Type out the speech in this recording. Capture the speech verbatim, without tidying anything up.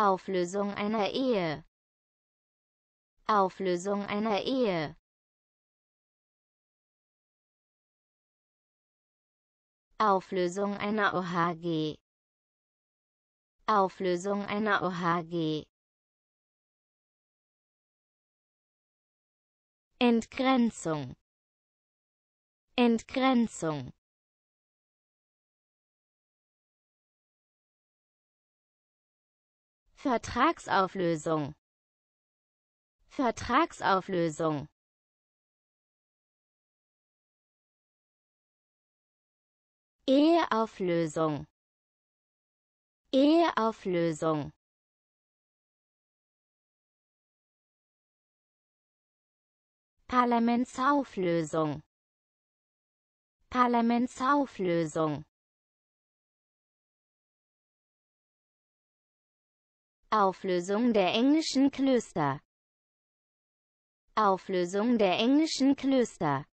Auflösung einer Ehe. Auflösung einer Ehe. Auflösung einer O H G. Auflösung einer O H G. Entgrenzung. Entgrenzung. Vertragsauflösung. Vertragsauflösung. Eheauflösung. Eheauflösung. Parlamentsauflösung. Parlamentsauflösung. Auflösung der englischen Klöster. Auflösung der englischen Klöster.